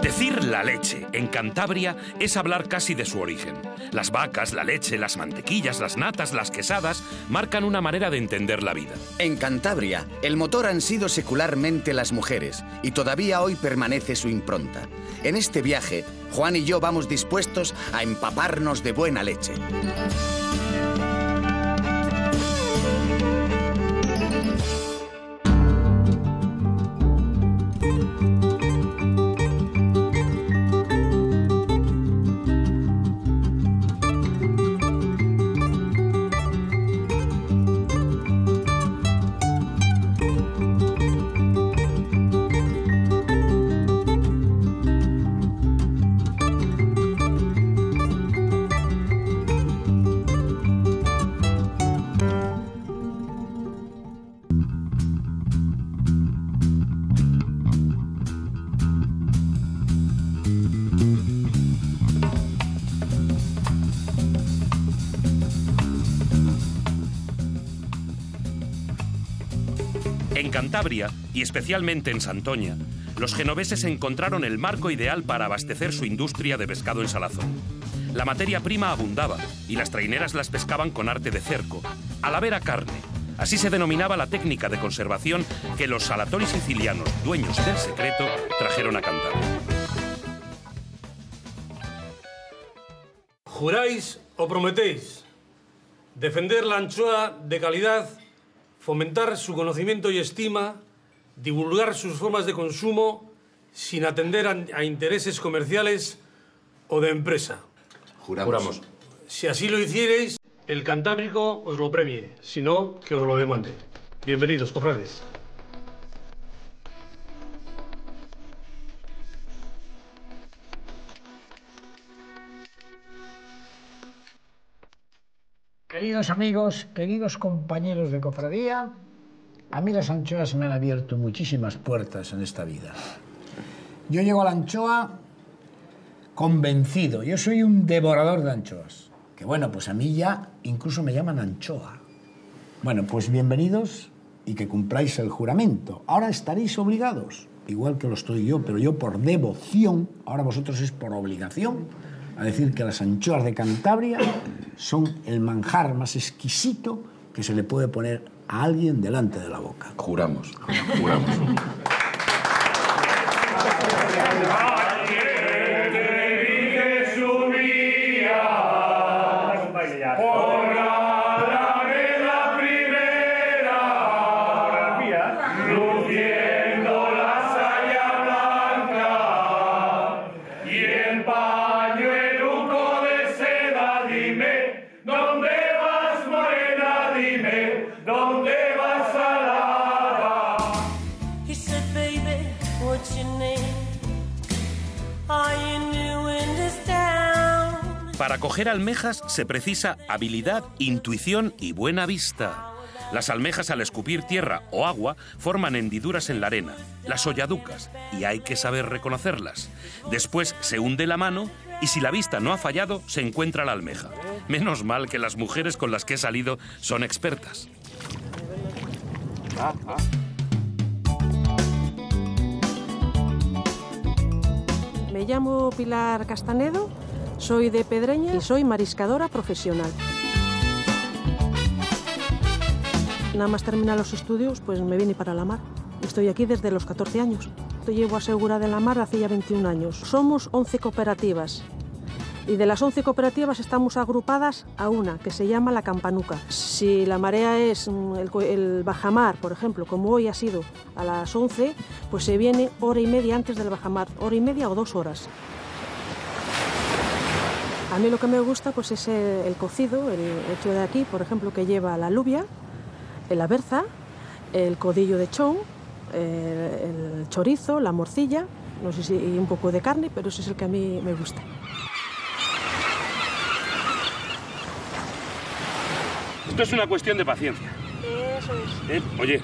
Decir la leche en Cantabria es hablar casi de su origen. Las vacas, la leche, las mantequillas, las natas, las quesadas marcan una manera de entender la vida. En Cantabria, el motor han sido secularmente las mujeres y todavía hoy permanece su impronta. En este viaje, Juan y yo vamos dispuestos a empaparnos de buena leche. Cantabria, y especialmente en Santoña, los genoveses encontraron el marco ideal para abastecer su industria de pescado en salazón. La materia prima abundaba y las traineras las pescaban con arte de cerco, a la vera carne. Así se denominaba la técnica de conservación que los salatori sicilianos, dueños del secreto, trajeron a Cantabria. ¿Juráis o prometéis defender la anchoa de calidad, fomentar su conocimiento y estima, divulgar sus formas de consumo sin atender a intereses comerciales o de empresa? Juramos. Si así lo hiciereis, el Cantábrico os lo premie, si no, que os lo demande. Bienvenidos, cofrades. Queridos amigos, queridos compañeros de cofradía, a mí las anchoas me han abierto muchísimas puertas en esta vida. Yo llego a la anchoa convencido, yo soy un devorador de anchoas. Que bueno, pues a mí ya incluso me llaman anchoa. Bueno, pues bienvenidos y que cumpláis el juramento. Ahora estaréis obligados, igual que lo estoy yo, pero yo por devoción, ahora vosotros es por obligación, a decir que las anchoas de Cantabria son el manjar más exquisito que se le puede poner a alguien delante de la boca. Juramos. Juramos. Para coger almejas se precisa habilidad, intuición y buena vista. Las almejas, al escupir tierra o agua, forman hendiduras en la arena, las hoyaducas, y hay que saber reconocerlas. Después se hunde la mano y si la vista no ha fallado, se encuentra la almeja. Menos mal que las mujeres con las que he salido son expertas. Me llamo Pilar Castanedo. Soy de Pedreña y soy mariscadora profesional. Nada más terminar los estudios, pues me vine para la mar. Estoy aquí desde los 14 años. Llevo asegurada en la mar hace ya 21 años. Somos 11 cooperativas y de las 11 cooperativas estamos agrupadas a una que se llama la Campanuca. Si la marea es el bajamar, por ejemplo, como hoy ha sido a las 11, pues se viene hora y media antes del bajamar, hora y media o 2 horas. A mí lo que me gusta pues es el cocido, el hecho de aquí, por ejemplo, que lleva la alubia, la berza, el codillo de chón, el chorizo, la morcilla, no sé si y un poco de carne, pero ese es el que a mí me gusta. Esto es una cuestión de paciencia. Eso es. Oye,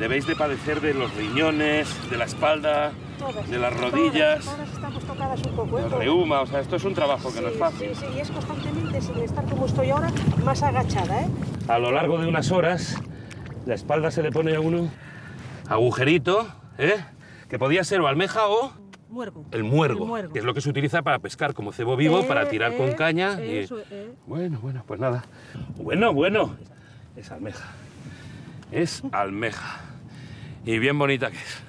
Debéis de padecer de los riñones, de la espalda, todas, de las rodillas. Todas estamos tocadas un poco, ¿eh? El reuma, o sea, esto es un trabajo que no es fácil. Sí, sí, y es constantemente, sin estar como estoy ahora, más agachada, ¿eh? A lo largo de unas horas, la espalda se le pone a uno agujerito, ¿eh? Que podía ser o almeja o... muergo. El muergo. El muergo, que es lo que se utiliza para pescar como cebo vivo, para tirar con caña. Eso, Bueno, bueno, pues nada. Bueno, bueno. Es almeja. Es almeja. Y bien bonita que es.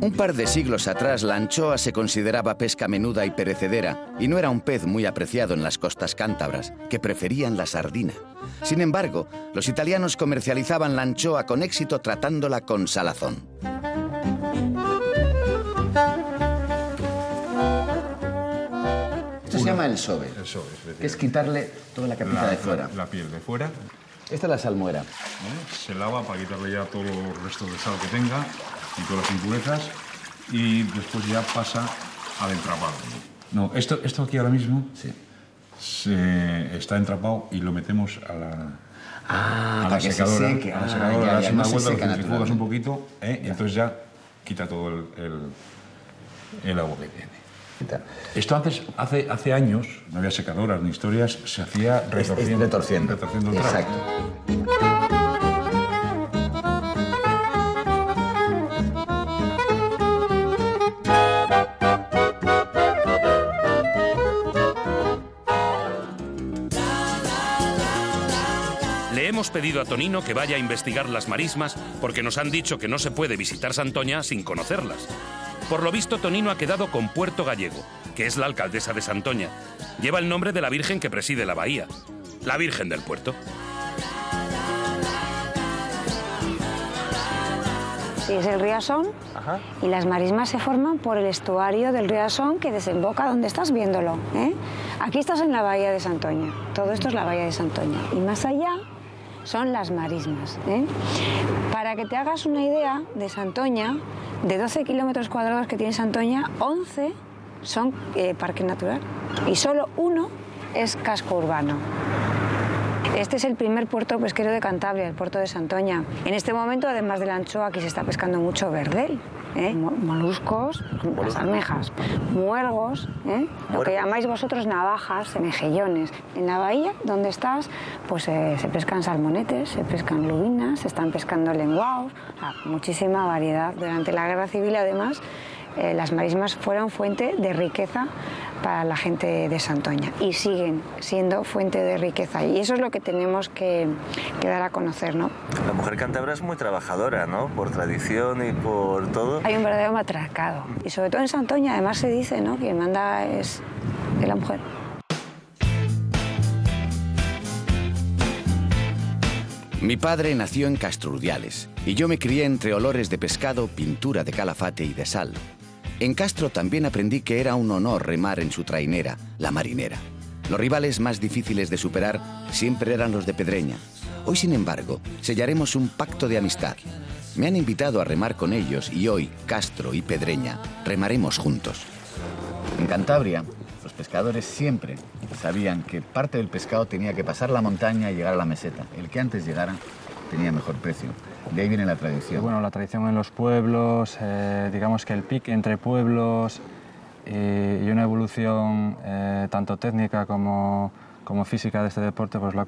Un par de siglos atrás la anchoa se consideraba pesca menuda y perecedera y no era un pez muy apreciado en las costas cántabras, que preferían la sardina. Sin embargo, los italianos comercializaban la anchoa con éxito tratándola con salazón. Esto se llama el sobe, que es quitarle toda la capita de fuera. La piel de fuera. Esta es la salmuera. Se lava para quitarle ya todos los restos de sal que tenga y todas las impurezas y después ya pasa al entrapado. No, esto aquí ahora mismo se está entrapado y lo metemos a la, para la que secadora. Se seque. A la secadora, das una vuelta, lo centrifugas un poquito y entonces ya quita todo el agua que tiene. Esto antes, hace años, no había secadoras ni historias, se hacía retorciendo el trapo. Exacto. Le hemos pedido a Tonino que vaya a investigar las marismas porque nos han dicho que no se puede visitar Santoña sin conocerlas. Por lo visto, Tonino ha quedado con Puerto Gallego, que es la alcaldesa de Santoña. Lleva el nombre de la Virgen que preside la bahía, la Virgen del Puerto. Sí, es el Riasón. Ajá. Y las marismas se forman por el estuario del Riasón que desemboca donde estás viéndolo, ¿eh? Aquí estás en la bahía de Santoña, todo esto es la bahía de Santoña. Y más allá son las marismas, ¿eh? Para que te hagas una idea de Santoña, de 12 kilómetros cuadrados que tiene Santoña, 11 son parque natural y solo uno es casco urbano. Este es el primer puerto pesquero de Cantabria, el puerto de Santoña. En este momento, además de la anchoa, aquí se está pescando mucho verdel, ¿eh? Moluscos, las almejas, muergos, ¿eh? Lo que llamáis vosotros navajas, mejillones. En la bahía donde estás, pues se pescan salmonetes, se pescan lubinas, se están pescando lenguaos, muchísima variedad. Durante la Guerra Civil, además, las marismas fueron fuente de riqueza para la gente de Santoña y siguen siendo fuente de riqueza y eso es lo que tenemos que dar a conocer, ¿no? La mujer cántabra es muy trabajadora, ¿no? Por tradición y por todo. Hay un verdadero matracado y sobre todo en Santoña además se dice, ¿no? Quien manda es la mujer. Mi padre nació en Castro Udiales y yo me crié entre olores de pescado, pintura de Calafate y de sal. En Castro también aprendí que era un honor remar en su trainera, la marinera. Los rivales más difíciles de superar siempre eran los de Pedreña. Hoy, sin embargo, sellaremos un pacto de amistad. Me han invitado a remar con ellos y hoy, Castro y Pedreña, remaremos juntos. En Cantabria, los pescadores siempre sabían que parte del pescado tenía que pasar la montaña y llegar a la meseta. El que antes llegara tenía mejor precio. De ahí viene la tradición. Bueno, la tradición en los pueblos, digamos que el pique entre pueblos y una evolución tanto técnica como física de este deporte, pues lo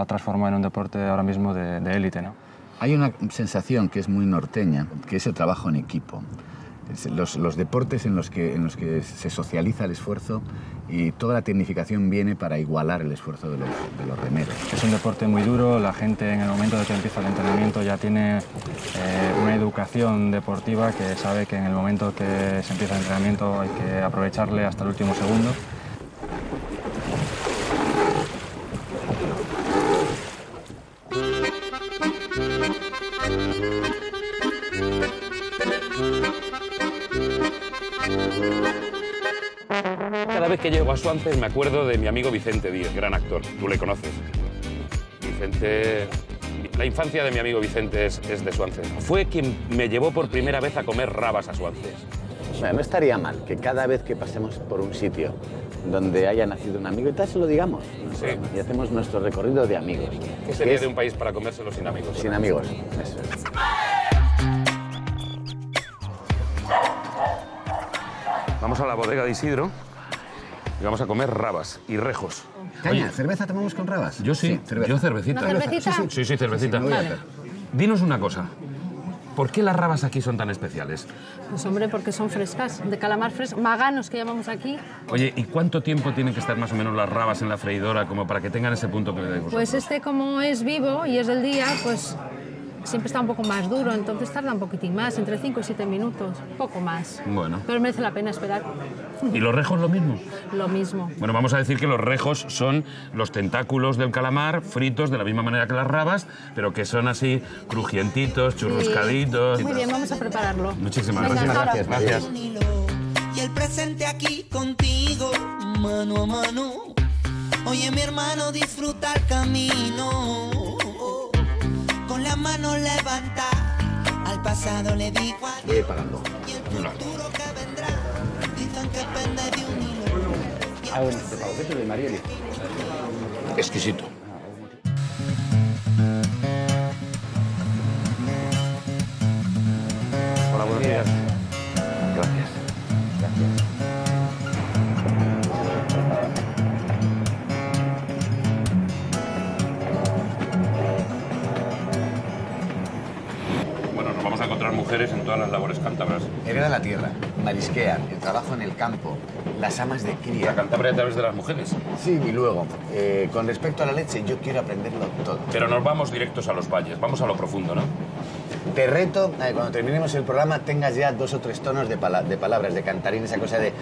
ha transformado en un deporte ahora mismo de élite, ¿no? Hay una sensación que es muy norteña, que es el trabajo en equipo. Los deportes en los que se socializa el esfuerzo y toda la tecnificación viene para igualar el esfuerzo de los remeros. Es un deporte muy duro, la gente en el momento de que empieza el entrenamiento ya tiene una educación deportiva que sabe que en el momento que se empieza el entrenamiento hay que aprovecharle hasta el último segundo. Que llego a Suances me acuerdo de mi amigo Vicente Díez, gran actor, tú le conoces. Vicente... La infancia de mi amigo Vicente es de Suances. Fue quien me llevó por primera vez a comer rabas a Suances. No estaría mal que cada vez que pasemos por un sitio donde haya nacido un amigo y tal, se lo digamos. Sí. Y hacemos nuestro recorrido de amigos. ¿Qué sería de un país para comérselo sin amigos? Sin amigos, eso es. Vamos a la bodega de Isidro y vamos a comer rabas y rejos. Caña, oye, ¿cerveza tomamos con rabas? Yo sí, yo cervecita. ¿No, cervecita? Sí, cervecita. Sí, vale. Dinos una cosa. ¿Por qué las rabas aquí son tan especiales? Pues hombre, porque son frescas, de calamar fresco, maganos que llamamos aquí. Oye, ¿y cuánto tiempo tienen que estar más o menos las rabas en la freidora como para que tengan ese punto que le dais vosotros? Pues este, como es vivo y es del día, pues siempre está un poco más duro, entonces tarda un poquitín más, entre 5 y 7 minutos, poco más. Bueno. Pero merece la pena esperar. ¿Y los rejos lo mismo? Lo mismo. Bueno, vamos a decir que los rejos son los tentáculos del calamar fritos de la misma manera que las rabas, pero que son así crujientitos, churruscaditos. Sí. Muy bien, vamos a prepararlo. Muchísimas gracias. Gracias. Y el presente aquí contigo, mano a mano. Oye, mi hermano, disfruta el camino. Con la mano levanta, al pasado le di igual. Voy pagando. Y el futuro que vendrá, dicen que pende de un hilo. Ah, bueno, te pago eso de Marieli. Exquisito. Hola, buenos días. Gracias. Gracias. Mujeres en todas las labores cántabras. Hereda la tierra, marisquean, el trabajo en el campo, las amas de cría. La Cantabria a través de las mujeres. Sí, y luego, con respecto a la leche, yo quiero aprenderlo todo. Pero nos vamos directos a los valles, vamos a lo profundo, ¿no? Te reto a que cuando terminemos el programa tengas ya 2 o 3 tonos de palabras, de cantarín, esa cosa de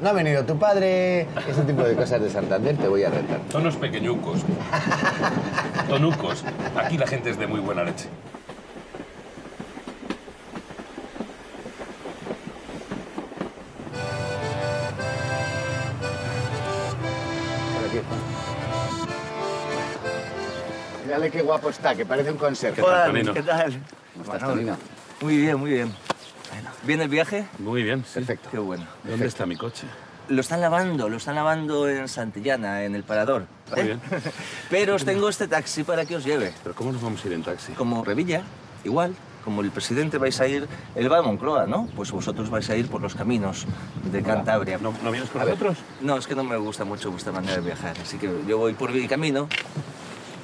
no ha venido tu padre, ese tipo de cosas de Santander, te voy a retar. Tonos pequeñucos, tonucos, aquí la gente es de muy buena leche. Dale qué guapo está, que parece un conserje. Hola, ¿qué tal? ¿Cómo estás, Tonino? Muy bien, muy bien. Bueno. ¿Bien el viaje? Muy bien, sí. Perfecto. Qué bueno. Perfecto. ¿Dónde está mi coche? Lo están lavando en Santillana, en el Parador. Muy bien. Pero os tengo este taxi para que os lleve. ¿Pero cómo nos vamos a ir en taxi? Como Revilla, igual. Como el presidente vais a ir, él va a Moncloa, ¿no? Pues vosotros vais a ir por los caminos de Cantabria. ¿No vienes con nosotros? No, es que no me gusta mucho vuestra manera de viajar, así que yo voy por mi camino.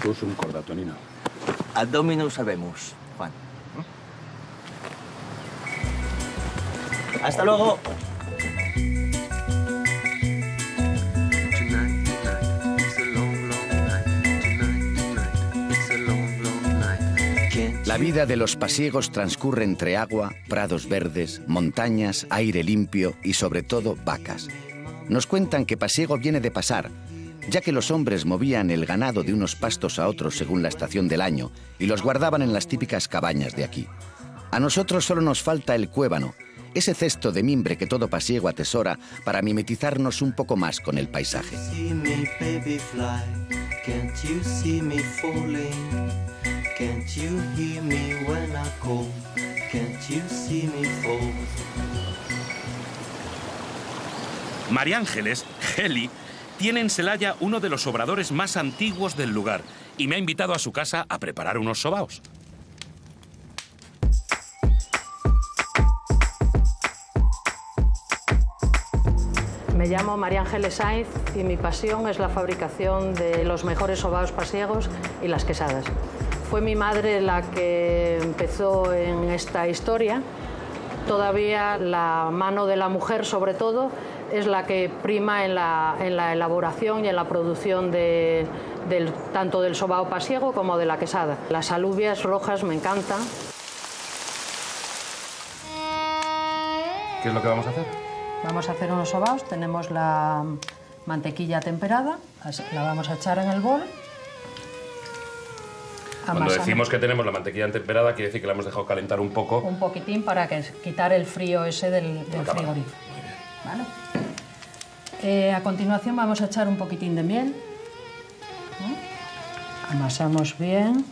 Tú es un cordatonino. Ad dominum sabemos, Juan. ¡Hasta luego! La vida de los pasiegos transcurre entre agua, prados verdes, montañas, aire limpio y, sobre todo, vacas. Nos cuentan que pasiego viene de pasar, ya que los hombres movían el ganado de unos pastos a otros según la estación del año y los guardaban en las típicas cabañas de aquí. A nosotros solo nos falta el cuébano, ese cesto de mimbre que todo pasiego atesora para mimetizarnos un poco más con el paisaje. Can't you hear me when I call? Can't you see me fall? María Ángeles, Heli, tiene en Selaya uno de los obradores más antiguos del lugar y me ha invitado a su casa a preparar unos sobaos. Me llamo María Ángeles Sainz y mi pasión es la fabricación de los mejores sobaos pasiegos y las quesadas. Fue mi madre la que empezó en esta historia. Todavía la mano de la mujer, sobre todo, es la que prima en la elaboración y en la producción tanto del sobao pasiego como de la quesada. Las alubias rojas me encantan. ¿Qué es lo que vamos a hacer? Vamos a hacer unos sobaos. Tenemos la mantequilla temperada, la vamos a echar en el bol. Cuando decimos que tenemos la mantequilla temperada, quiere decir que la hemos dejado calentar un poco. Un poquitín para quitar el frío ese del frigorífico. ¿Vale? A continuación vamos a echar un poquitín de miel. Amasamos bien.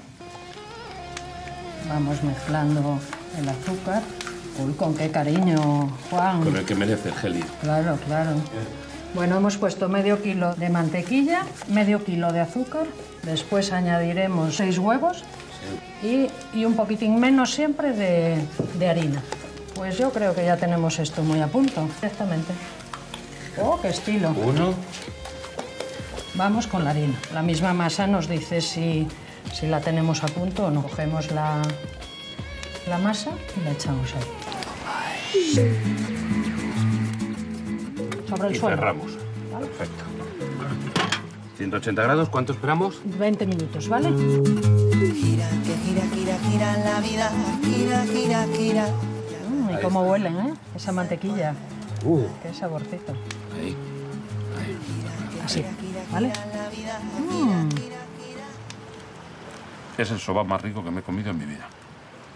Vamos mezclando el azúcar. Uy, con qué cariño, Juan. Con el que merece el geli. Claro, claro. Bueno, hemos puesto medio kilo de mantequilla, medio kilo de azúcar. Después añadiremos 6 huevos. Sí. Y un poquitín menos siempre de harina. Pues yo creo que ya tenemos esto muy a punto. Exactamente. ¡Oh, qué estilo! Uno. Vamos con la harina. La misma masa nos dice si la tenemos a punto o no. Cogemos la masa y la echamos ahí. Sobre el suelo. Y cerramos. ¿Vale? Perfecto. 180 grados, ¿cuánto esperamos? 20 minutos, ¿vale? Gira, que gira, gira, gira en la vida. Gira, gira, gira. Y cómo huelen, ¿eh? Esa mantequilla. Qué saborcito. Ahí. Ahí. Así, ¿vale? Es el soba más rico que me he comido en mi vida.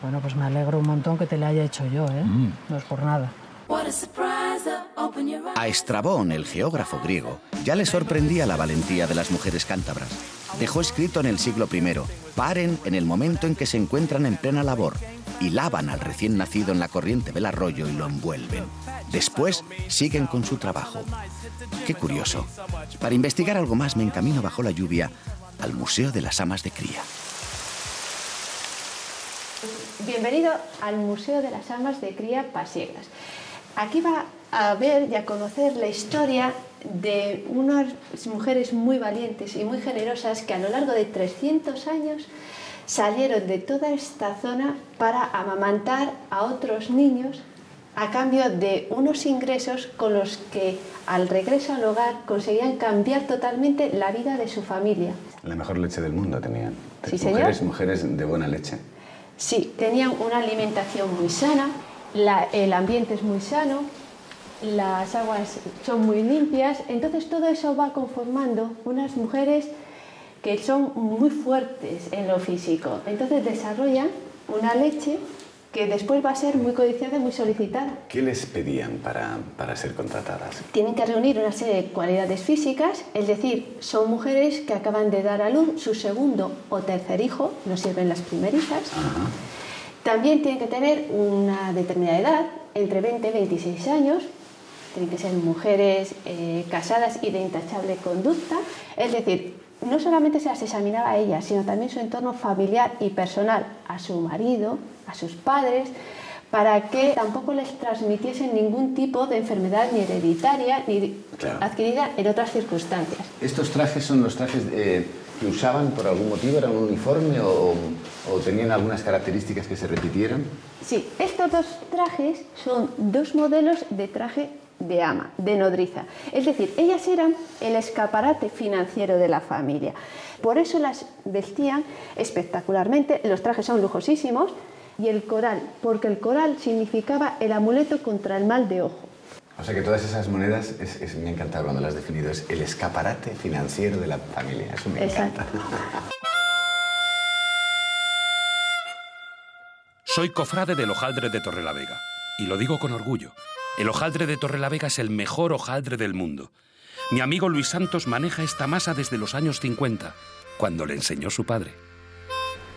Bueno, pues me alegro un montón que te la haya hecho yo, ¿eh? No es por nada. A Estrabón, el geógrafo griego, ya le sorprendía la valentía de las mujeres cántabras. Dejó escrito en el siglo I, paren en el momento en que se encuentran en plena labor y lavan al recién nacido en la corriente del arroyo y lo envuelven. Después siguen con su trabajo. Qué curioso. Para investigar algo más me encamino bajo la lluvia al Museo de las Amas de Cría. Bienvenido al Museo de las Amas de Cría Pasiegas. Aquí va a ver y a conocer la historia de unas mujeres muy valientes y muy generosas que a lo largo de 300 años salieron de toda esta zona para amamantar a otros niños a cambio de unos ingresos con los que al regreso al hogar conseguían cambiar totalmente la vida de su familia. La mejor leche del mundo tenían. Sí, mujeres, señor. Mujeres de buena leche. Sí, tenían una alimentación muy sana. El ambiente es muy sano, las aguas son muy limpias, entonces todo eso va conformando unas mujeres que son muy fuertes en lo físico. Entonces desarrollan una leche que después va a ser muy codiciada y muy solicitada. ¿Qué les pedían para ser contratadas? Tienen que reunir una serie de cualidades físicas, es decir, son mujeres que acaban de dar a luz su segundo o tercer hijo, no sirven las primerizas. Ajá. También tienen que tener una determinada edad, entre 20 y 26 años. Tienen que ser mujeres casadas y de intachable conducta. Es decir, no solamente se las examinaba a ellas, sino también su entorno familiar y personal, a su marido, a sus padres, para que tampoco les transmitiesen ningún tipo de enfermedad ni hereditaria ni adquirida en otras circunstancias. ¿Estos trajes son los trajes que usaban por algún motivo? ¿Era un uniforme o tenían algunas características que se repitieran? Sí, estos dos trajes son dos modelos de traje de ama, de nodriza. Es decir, ellas eran el escaparate financiero de la familia. Por eso las vestían espectacularmente, los trajes son lujosísimos, y el coral, porque el coral significaba el amuleto contra el mal de ojo. O sea que todas esas monedas, me encanta cuando las has definido, es el escaparate financiero de la familia, eso me encanta. Soy cofrade del hojaldre de Torrelavega, y lo digo con orgullo. El hojaldre de Torrelavega es el mejor hojaldre del mundo. Mi amigo Luis Santos maneja esta masa desde los años 50, cuando le enseñó su padre.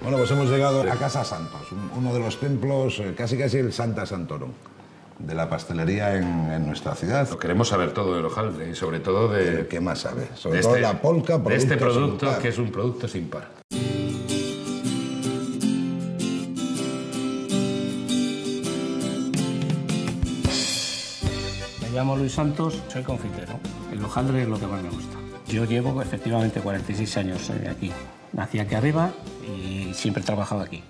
Bueno, pues hemos llegado a Casa Santos, uno de los templos, casi el Santa Santorum de la pastelería en nuestra ciudad. Lo queremos saber todo del hojaldre y sobre todo de... ¿Qué más sabe? Sobre todo la polca, de este producto que es un producto sin par. Me llamo Luis Santos, soy confitero. El hojaldre es lo que más me gusta. Yo llevo efectivamente 46 años aquí. Nací aquí arriba y siempre he trabajado aquí.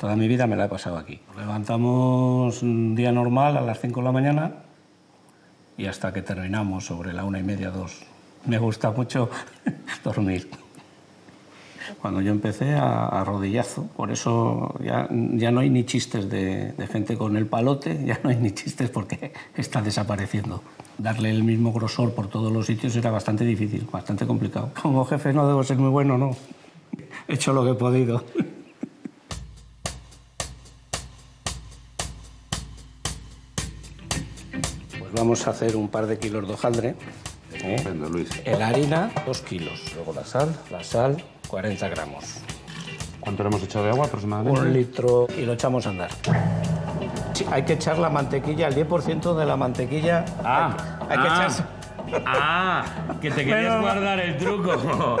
Toda mi vida me la he pasado aquí. Nos levantamos un día normal a las 5 de la mañana y hasta que terminamos sobre la 1:30, 2. Me gusta mucho dormir. Cuando yo empecé a rodillazo, por eso ya no hay ni chistes de gente con el palote, ya no hay ni chistes porque está desapareciendo. Darle el mismo grosor por todos los sitios era bastante difícil, bastante complicado. Como jefe no debo ser muy bueno, no. He hecho lo que he podido. Vamos a hacer un par de kilos de hojaldre. Estupendo, Luis. La harina, 2 kilos. Luego la sal, 40 gramos. ¿Cuánto le hemos echado de agua aproximadamente? 1 litro y lo echamos a andar. hay que echar la mantequilla, el 10% de la mantequilla. Ah, hay que echarse. Ah, que te querías guardar el truco.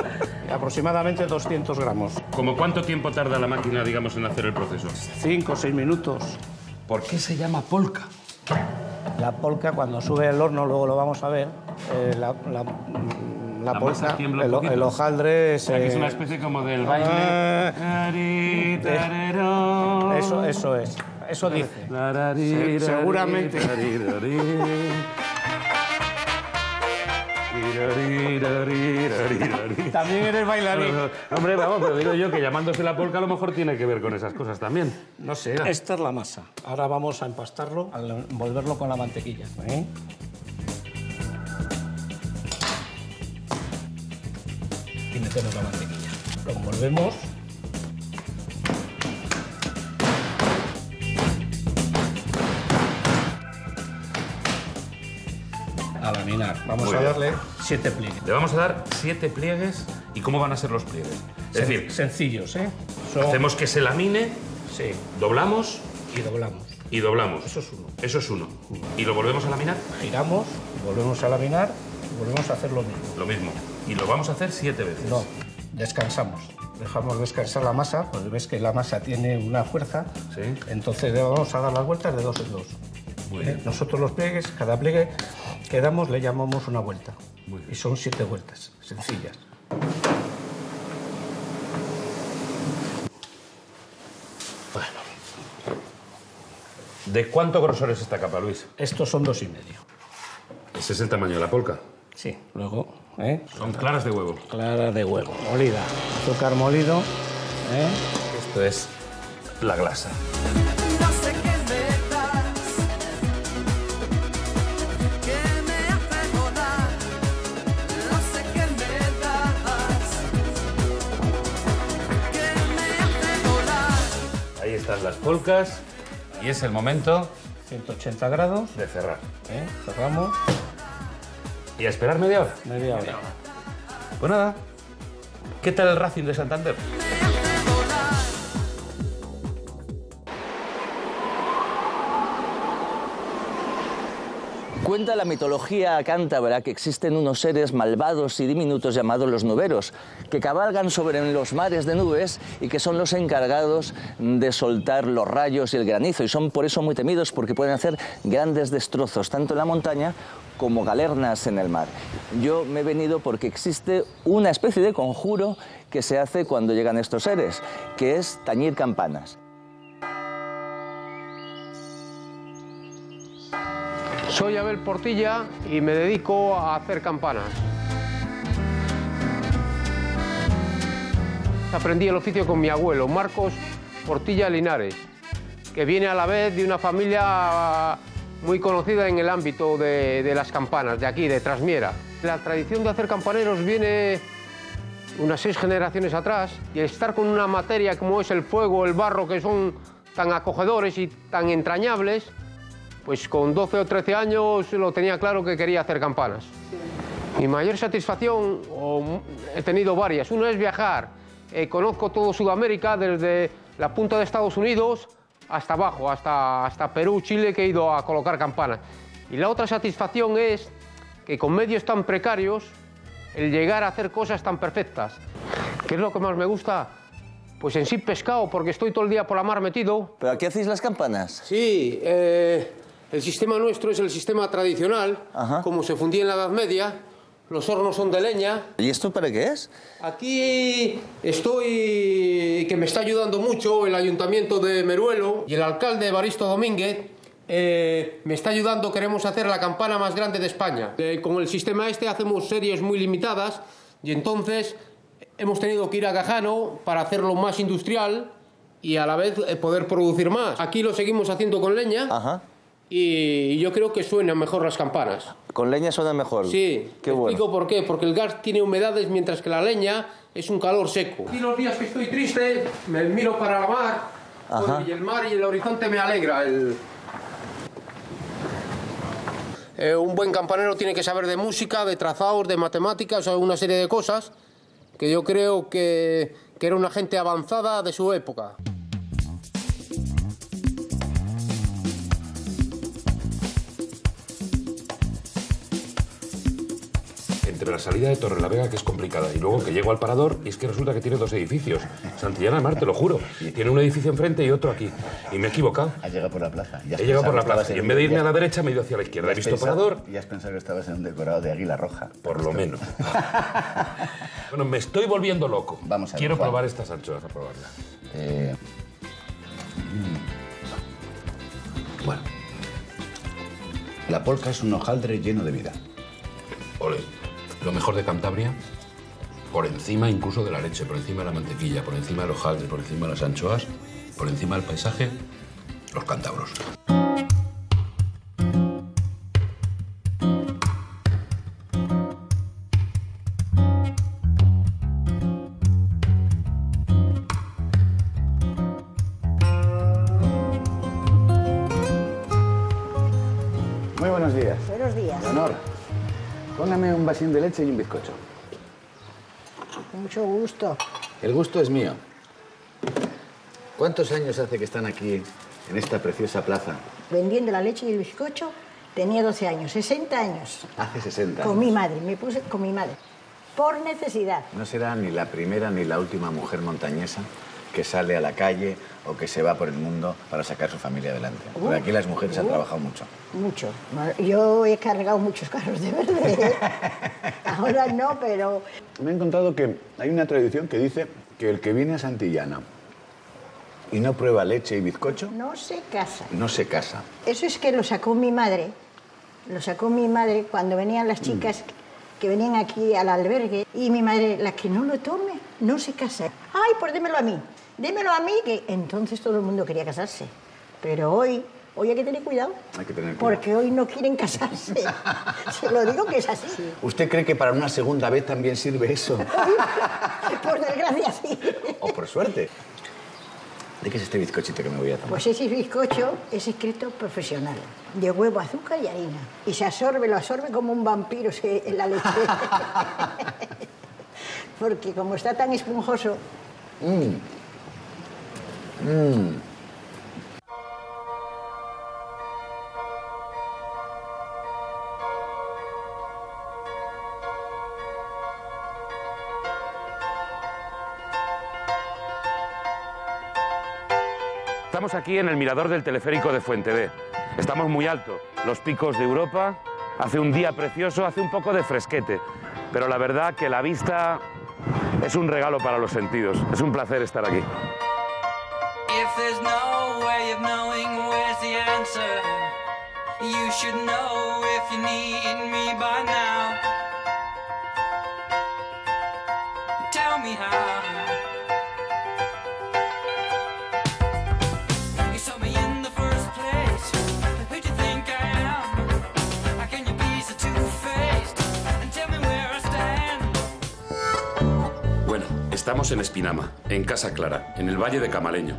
Aproximadamente 200 gramos. ¿Cómo cuánto tiempo tarda la máquina, digamos, en hacer el proceso? 5 o 6 minutos. ¿Por qué se llama polca? La polca, cuando sube al horno, luego lo vamos a ver, la polca, el hojaldre... Es una especie como del baile... Eso es, eso dice. Seguramente... También eres bailarín. Hombre, vamos, pero digo yo que llamándose la polca a lo mejor tiene que ver con esas cosas también. No sé. Esta es la masa. Ahora vamos a empastarlo, a envolverlo con la mantequilla. ¿Eh? Y metemos la mantequilla. Lo envolvemos. A laminar. Vamos a darle 7 pliegues. Le vamos a dar 7 pliegues. ¿Y cómo van a ser los pliegues? Es decir... Sencillos, ¿eh? Hacemos que se lamine, sí. Doblamos... Y doblamos. Y doblamos. Eso es uno. Eso es uno. ¿Y lo volvemos a laminar? Giramos, volvemos a laminar, volvemos a hacer lo mismo. Lo mismo. Y lo vamos a hacer 7 veces. No, descansamos. Dejamos descansar la masa, porque ves que la masa tiene una fuerza. Sí. Entonces le vamos a dar las vueltas de 2 en 2. Muy bien. Nosotros los pliegues, cada pliegue que damos le llamamos una vuelta. Y son 7 vueltas, sencillas. Bueno. ¿De cuánto grosor es esta capa, Luis? Estos son 2,5. ¿Ese es el tamaño de la polca? Sí, luego... Son claras de huevo. Claras de huevo, molida. Azúcar molido. Esto es la glasa. Las polcas y es el momento 180 grados de cerrar. Cerramos y a esperar media hora. Media hora. Pues nada, ¿qué tal el Racing de Santander? Cuenta la mitología cántabra que existen unos seres malvados y diminutos llamados los nuberos, que cabalgan sobre los mares de nubes y que son los encargados de soltar los rayos y el granizo. Y son por eso muy temidos, porque pueden hacer grandes destrozos, tanto en la montaña como galernas en el mar. Yo me he venido porque existe una especie de conjuro que se hace cuando llegan estos seres, que es tañir campanas. Soy Abel Portilla y me dedico a hacer campanas. Aprendí el oficio con mi abuelo, Marcos Portilla Linares, que viene a la vez de una familia muy conocida en el ámbito de las campanas, de aquí, de Trasmiera. La tradición de hacer campaneros viene unas 6 generaciones atrás, y el estar con una materia como es el fuego, el barro, que son tan acogedores y tan entrañables, pues con 12 o 13 años lo tenía claro que quería hacer campanas. Mi mayor satisfacción, he tenido varias. Una es viajar. Conozco todo Sudamérica, desde la punta de Estados Unidos hasta abajo, hasta Perú, Chile, que he ido a colocar campanas. Y la otra satisfacción es que con medios tan precarios, el llegar a hacer cosas tan perfectas. ¿Qué es lo que más me gusta? Pues en sí pescado, porque estoy todo el día por la mar metido. ¿Pero aquí hacéis las campanas? Sí, el sistema nuestro es el sistema tradicional, como se fundía en la Edad Media, los hornos son de leña. ¿Y esto para qué es? Aquí estoy, que me está ayudando mucho el Ayuntamiento de Meruelo y el alcalde Baristo Domínguez, me está ayudando, queremos hacer la campana más grande de España. Con el sistema este hacemos series muy limitadas y entonces hemos tenido que ir a Gajano para hacerlo más industrial y a la vez poder producir más. Aquí lo seguimos haciendo con leña. Y yo creo que suenan mejor las campanas. ¿Con leña suenan mejor? Sí. Qué bueno. Te explico por qué. Porque el gas tiene humedades, mientras que la leña es un calor seco. Y los días que estoy triste, me miro para la mar, y el mar y el horizonte me alegra. Un buen campanero tiene que saber de música, de trazados, de matemáticas, o sea, una serie de cosas que yo creo que era una gente avanzada de su época. entre la salida de Torrelavega, que es complicada, y luego que llego al Parador, y es que resulta que tiene dos edificios. Santillana del Mar, te lo juro. Tiene un edificio enfrente y otro aquí. Y me he equivocado. Has llegado por la plaza. He llegado por la plaza. Y en vez de irme a la derecha, me he ido hacia la izquierda. He visto Parador. Y has pensado que estabas en un decorado de águila roja. Por lo menos. Bueno, me estoy volviendo loco. Vamos a ver. Quiero probar estas anchoas, a probarla. Bueno. La polca es un hojaldre lleno de vida. Ole, lo mejor de Cantabria, por encima incluso de la leche, por encima de la mantequilla, por encima del hojaldre, por encima de las anchoas, por encima del paisaje, los cántabros. Póngame un vasín de leche y un bizcocho. Con mucho gusto. El gusto es mío. ¿Cuántos años hace que están aquí, en esta preciosa plaza? Vendiendo la leche y el bizcocho tenía 12 años, 60 años. Hace 60 años. Con mi madre, me puse con mi madre, por necesidad. ¿No será ni la primera ni la última mujer montañesa que sale a la calle o que se va por el mundo para sacar a su familia adelante? Por aquí las mujeres han trabajado mucho. Mucho. Yo he cargado muchos carros de verde. Ahora no, pero... Me he encontrado que hay una tradición que dice que el que viene a Santillana y no prueba leche y bizcocho... No se casa. No se casa. Eso es que lo sacó mi madre. Lo sacó mi madre cuando venían las chicas... que venían aquí al albergue, y mi madre, la que no lo tome, no se casa. Ay, pues démelo a mí, que entonces todo el mundo quería casarse. Pero hoy hay que tener cuidado. Hay que tener cuidado. Porque hoy no quieren casarse. Se lo digo que es así. Sí. ¿Usted cree que para una segunda vez también sirve eso? Por desgracia, sí. O por suerte. ¿De qué es este bizcochito que me voy a tomar? Pues ese bizcocho es secreto profesional. De huevo, azúcar y harina. Y se absorbe, lo absorbe como un vampiro en la leche. Porque como está tan esponjoso... Estamos aquí en el mirador del teleférico de Fuente Dé. Estamos muy alto, los Picos de Europa, hace un día precioso, hace un poco de fresquete, pero la verdad que la vista es un regalo para los sentidos. Es un placer estar aquí. Estamos en Espinama, en Casa Clara, en el Valle de Camaleño.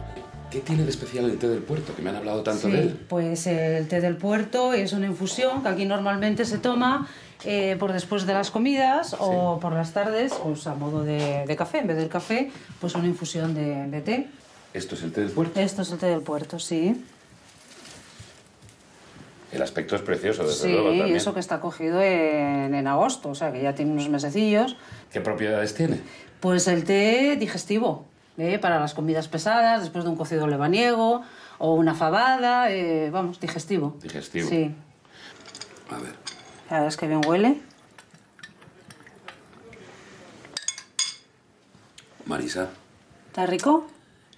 ¿Qué tiene de especial el té del puerto, que me han hablado tanto de él? Pues el té del puerto es una infusión que aquí normalmente se toma por después de las comidas o por las tardes, pues a modo de café. En vez del café, pues una infusión de té. ¿Esto es el té del puerto? Esto es el té del puerto, sí. El aspecto es precioso, desde luego, también. Sí, eso que está cogido en agosto, o sea, que ya tiene unos mesecillos. ¿Qué propiedades tiene? Pues el té digestivo, para las comidas pesadas, después de un cocido lebaniego o una fabada, vamos, digestivo. Digestivo. Sí. A ver. La verdad es que bien huele. Marisa. ¿Está rico?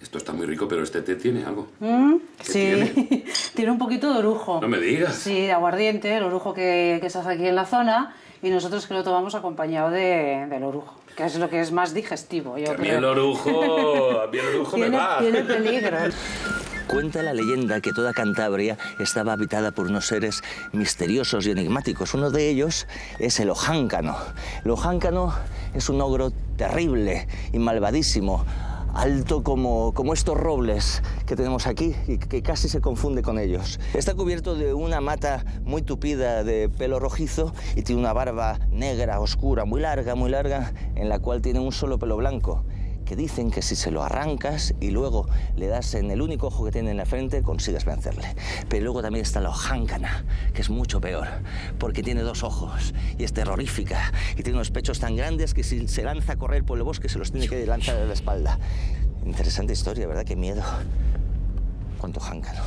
Esto está muy rico, pero este té tiene algo. Sí, tiene? Tiene un poquito de orujo. No me digas. Sí, de aguardiente, el orujo que se hace aquí en la zona, y nosotros que lo tomamos acompañado del orujo, que es lo que es más digestivo. Yo creo. A mí el orujo me va. Tiene peligro. Cuenta la leyenda que toda Cantabria estaba habitada por unos seres misteriosos y enigmáticos. Uno de ellos es el ojáncano. El ojáncano es un ogro terrible y malvadísimo, alto como estos robles que tenemos aquí y que casi se confunde con ellos. Está cubierto de una mata muy tupida de pelo rojizo y tiene una barba negra, oscura, muy larga, en la cual tiene un solo pelo blanco que dicen que si se lo arrancas y luego le das en el único ojo que tiene en la frente, consigues vencerle. Pero luego también está la ojáncana, que es mucho peor, porque tiene dos ojos y es terrorífica y tiene unos pechos tan grandes que si se lanza a correr por el bosque se los tiene que lanzar de la espalda. Interesante historia, ¿verdad? Qué miedo. Cuánto ojáncano.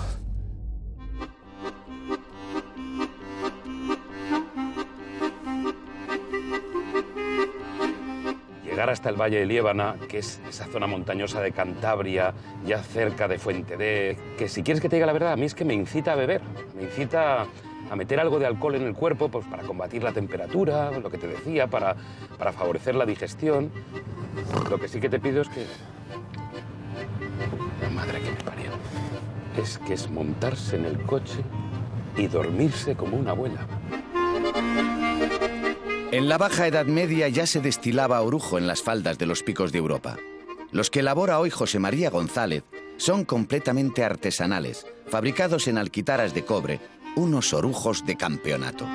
Llegar hasta el Valle de Liébana, que es esa zona montañosa de Cantabria, ya cerca de Fuente Dé, que si quieres que te diga la verdad, a mí es que me incita a beber, me incita a meter algo de alcohol en el cuerpo, pues para combatir la temperatura, lo que te decía, para favorecer la digestión. Lo que sí que te pido es que... La madre que me parió. Es que es montarse en el coche y dormirse como una abuela. En la Baja Edad Media ya se destilaba orujo en las faldas de los Picos de Europa. Los que elabora hoy José María González son completamente artesanales, fabricados en alquitaras de cobre, unos orujos de campeonato.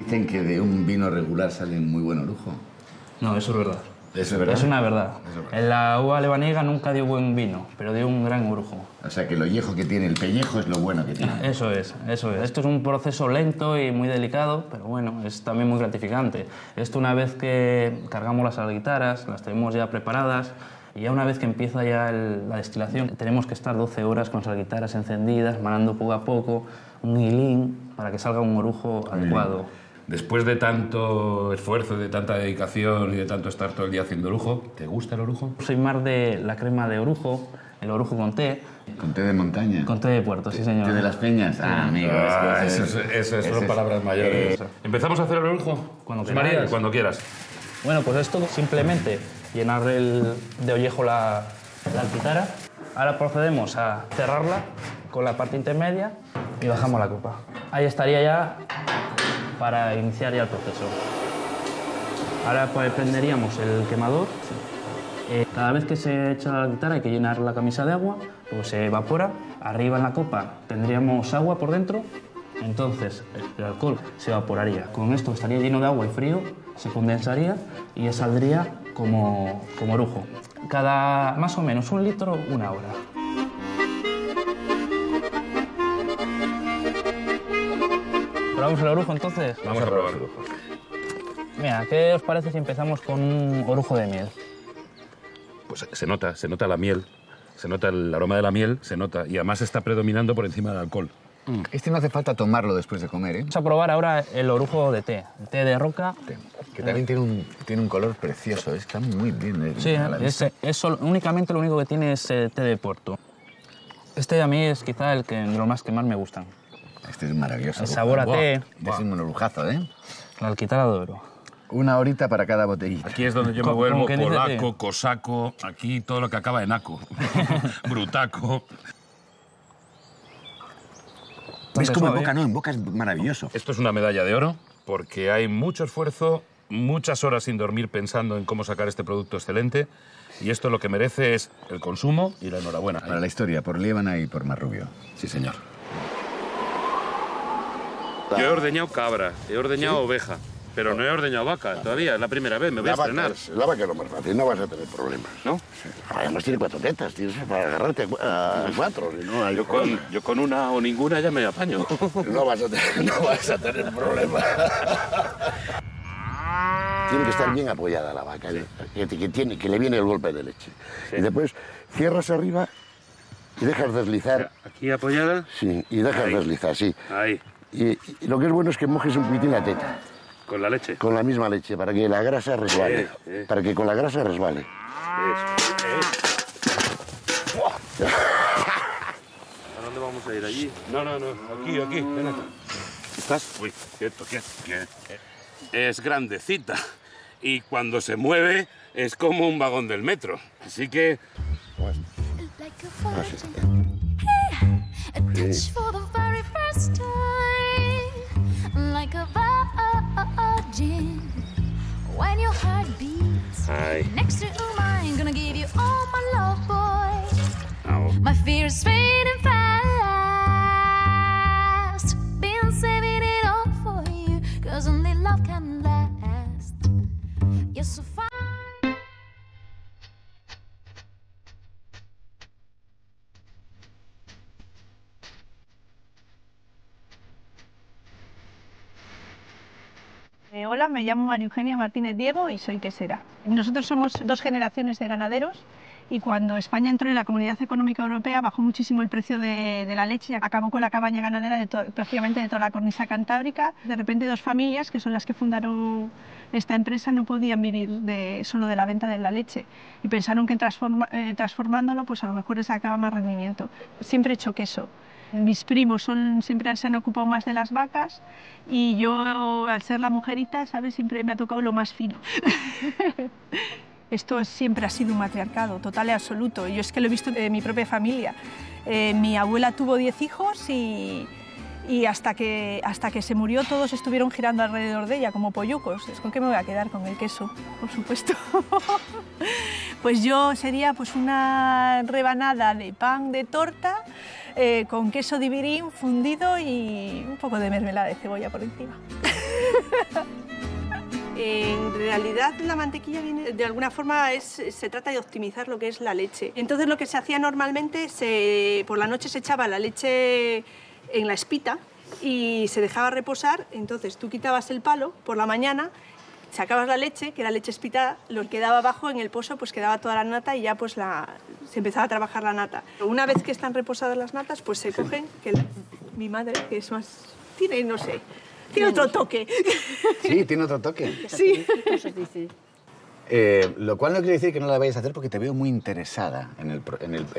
Dicen que de un vino regular sale muy buen orujo. No, eso es verdad. ¿Eso es verdad? Es una verdad. Eso es verdad. En la uva lebaniega nunca dio buen vino, pero dio un gran orujo. O sea que lo viejo que tiene, el pellejo es lo bueno que tiene. Eso es, eso es. Esto es un proceso lento y muy delicado, pero bueno, es también muy gratificante. Esto una vez que cargamos las alquitaras, las tenemos ya preparadas, y ya una vez que empieza ya la destilación, tenemos que estar 12 horas con las alquitaras encendidas, manando poco a poco, un hilín, para que salga un orujo adecuado. Después de tanto esfuerzo, de tanta dedicación y de tanto estar todo el día haciendo orujo, ¿te gusta el orujo? Soy más de la crema de orujo, el orujo con té. ¿Con té de montaña? Con té de puerto, sí señor. ¿Té de las peñas? Ah, amigo. Ah, eso son palabras mayores. ¿Empezamos a hacer el orujo? Cuando quieras. María, cuando quieras. Bueno, pues esto simplemente llenar de ollejo la alquitara. Ahora procedemos a cerrarla con la parte intermedia y bajamos la copa. Ahí estaría ya... para iniciar ya el proceso. Ahora pues prenderíamos el quemador. Cada vez que se echa la guitarra hay que llenar la camisa de agua, luego se evapora. Arriba en la copa tendríamos agua por dentro, entonces el alcohol se evaporaría. Con esto estaría lleno de agua y frío, se condensaría y ya saldría como orujo. Cada más o menos 1 litro, 1 hora. ¿Probamos el orujo entonces? Vamos a probar el orujo. Mira, ¿qué os parece si empezamos con un orujo de miel? Pues se nota la miel, se nota el aroma de la miel, se nota. Y además está predominando por encima del alcohol. Este no hace falta tomarlo después de comer, ¿eh? Vamos a probar ahora el orujo de té, el té de roca. Que también tiene un color precioso, está muy bien. Sí, únicamente lo único que tiene es té de Porto. Este a mí es quizá el que más me gustan. Este es maravilloso. El sabor a té. Este es un orujazo, ¿eh? La alquitara de oro. 1 horita para cada botellita. Aquí es donde yo me vuelvo polaco, cosaco, aquí todo lo que acaba en aco. Brutaco. ¿Ves cómo en boca no? En boca es maravilloso. Esto es una medalla de oro porque hay mucho esfuerzo, muchas horas sin dormir pensando en cómo sacar este producto excelente. Y esto lo que merece es el consumo y la enhorabuena. Para la historia, por Liébana y por Marrubio. Sí, señor. Yo he ordeñado cabra, he ordeñado oveja, pero no he ordeñado vaca todavía, es la primera vez, me voy a estrenar. La vaca es lo más fácil, no vas a tener problemas, ¿no? Sí. Además tiene 4 tetas, tienes para agarrarte a 4. No hay yo con una o ninguna ya me apaño. No vas a tener problemas. Tiene que estar bien apoyada la vaca, que le viene el golpe de leche. Sí. Y después cierras arriba y dejas deslizar. ¿Aquí apoyada? Sí, y dejas deslizar, sí. Ahí. Y lo que es bueno es que mojes un poquitín la teta. ¿Con la leche? Con la misma leche, para que la grasa resbale. Para que con la grasa resbale. Eso. ¿A dónde vamos a ir? ¿Allí? No. Aquí. Ven acá. ¿Estás? Uy, quieto. Es grandecita. Y cuando se mueve, es como un vagón del metro. Así que... Bueno. Sí. Hola, me llamo María Eugenia Martínez Diego y soy quesera. Nosotros somos dos generaciones de ganaderos y cuando España entró en la Comunidad Económica Europea bajó muchísimo el precio de la leche y acabó con la cabaña ganadera prácticamente de toda la cornisa cantábrica. De repente dos familias, que son las que fundaron esta empresa, no podían vivir solo de la venta de la leche y pensaron que transformándolo pues a lo mejor les sacaba más rendimiento. Siempre he hecho queso. Mis primos siempre se han ocupado más de las vacas y yo, al ser la mujerita, ¿sabes?, siempre me ha tocado lo más fino. Esto siempre ha sido un matriarcado total y absoluto. Yo es que lo he visto en mi propia familia. Mi abuela tuvo 10 hijos y hasta que se murió todos estuvieron girando alrededor de ella como pollucos. ¿Con qué me voy a quedar? Con el queso, por supuesto. Pues yo sería pues una rebanada de pan de torta con queso de Ibirín fundido y un poco de mermelada de cebolla por encima. En realidad la mantequilla viene, de alguna forma se trata de optimizar lo que es la leche. Entonces lo que se hacía normalmente, por la noche se echaba la leche en la espita y se dejaba reposar, entonces tú quitabas el palo por la mañana, sacabas la leche, que era leche espitada, lo que daba abajo en el pozo pues quedaba toda la nata y ya pues se empezaba a trabajar la nata. Una vez que están reposadas las natas pues se cogen, que mi madre, que es más, tiene, no sé, tiene otro toque. Sí, tiene otro toque. Sí. Lo cual no quiere decir que no la vayas a hacer porque te veo muy interesada en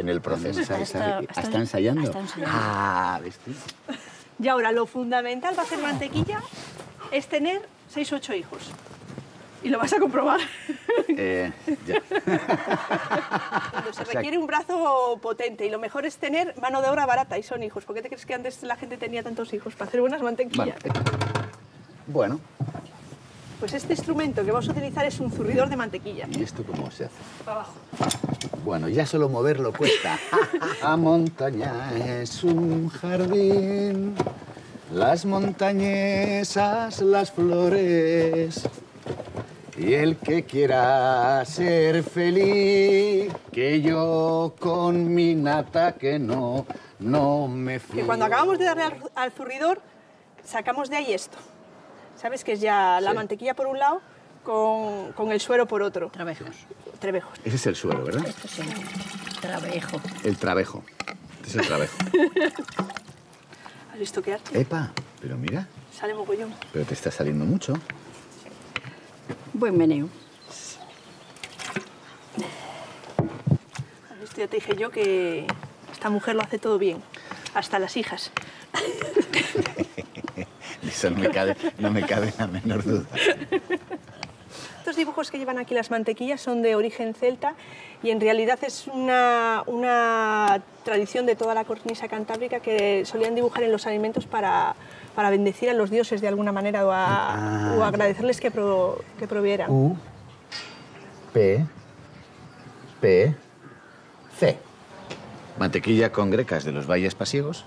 el proceso. ¿Está ensayando? Ah, ¿viste? Y ahora lo fundamental para hacer mantequilla es tener 6 u 8 hijos. Y lo vas a comprobar. Ya. Se requiere un brazo potente y lo mejor es tener mano de obra barata y son hijos. ¿Por qué te crees que antes la gente tenía tantos hijos? Para hacer buenas mantequillas. Bueno. Pues este instrumento que vamos a utilizar es un zurridor de mantequilla. ¿Y esto cómo se hace? Para abajo. Bueno, ya solo moverlo cuesta. La montaña es un jardín, las montañesas, las flores. Y el que quiera ser feliz, que yo con mi nata que no me fío. Y cuando acabamos de darle al zurridor, sacamos de ahí esto. ¿Sabes? Que es ya la mantequilla por un lado con el suero por otro. Trabejos. Trebejos. Ese es el suero, ¿verdad? Esto es el trabejo. El trabejo. Este es el trabejo. ¿Has visto qué arte? ¡Epa! Pero mira. Sale mogollón. Pero te está saliendo mucho. Buen meneo. Ya te dije yo que esta mujer lo hace todo bien, hasta las hijas. Eso no me cabe la menor duda. Estos dibujos que llevan aquí las mantequillas son de origen celta y en realidad es una tradición de toda la cornisa cantábrica que solían dibujar en los alimentos para bendecir a los dioses de alguna manera o agradecerles que provieran. U, P, C. Mantequilla con grecas de los valles pasiegos.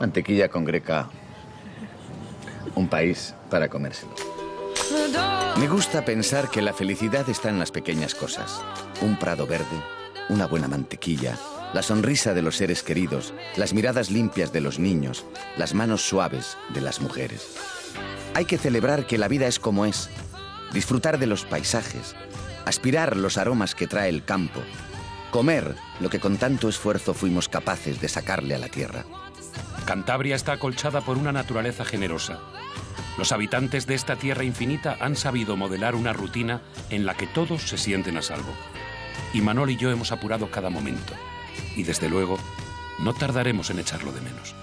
Mantequilla con greca, un país para comérselo. Me gusta pensar que la felicidad está en las pequeñas cosas. Un prado verde, una buena mantequilla, la sonrisa de los seres queridos, las miradas limpias de los niños, las manos suaves de las mujeres. Hay que celebrar que la vida es como es, disfrutar de los paisajes, aspirar los aromas que trae el campo, comer lo que con tanto esfuerzo fuimos capaces de sacarle a la tierra. Cantabria está acolchada por una naturaleza generosa. Los habitantes de esta tierra infinita han sabido modelar una rutina en la que todos se sienten a salvo. Y Manol y yo hemos apurado cada momento. Y desde luego, no tardaremos en echarlo de menos.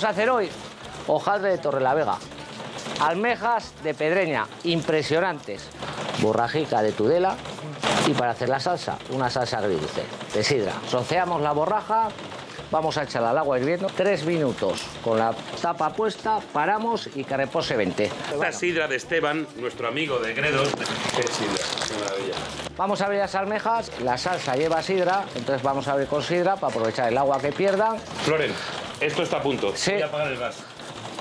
A hacer hoy hojaldre de Torrelavega, almejas de Pedreña, impresionantes, borrajica de Tudela y para hacer la salsa, una salsa agridulce de sidra. Troceamos la borraja, Vamos a echar al agua hirviendo 3 minutos. Con la tapa puesta, paramos y que repose 20. Esta sidra de Esteban, nuestro amigo de Gredos. Qué sidra, qué maravilla. Vamos a abrir las almejas. La salsa lleva sidra, entonces vamos a abrir con sidra para aprovechar el agua que pierdan. Floren, esto está a punto. Sí. Voy a apagar el gas.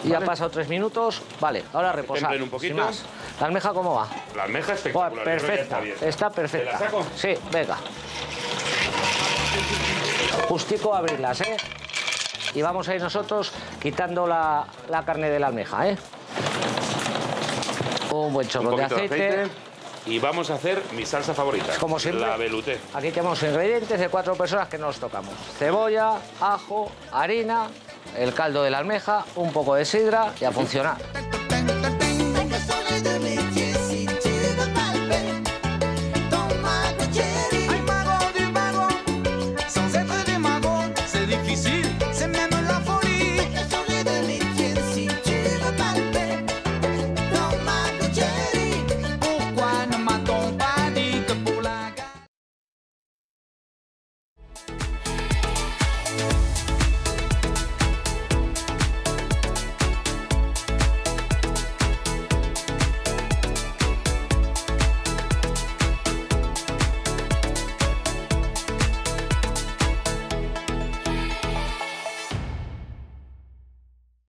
Y ¿vale? Ya ha pasado 3 minutos. Vale, ahora reposar. Un poquito. Sin más. ¿La almeja cómo va? La almeja espectacular. Perfecta, está perfecta. ¿Te la saco? Sí, venga. Justico abrirlas, ¿eh? Y vamos a ir nosotros quitando la carne de la almeja, ¿eh? Un buen chorro de aceite. Y vamos a hacer mi salsa favorita. Como siempre. La velouté. Aquí tenemos ingredientes de 4 personas que no los tocamos. Cebolla, ajo, harina, el caldo de la almeja, un poco de sidra y a funcionar.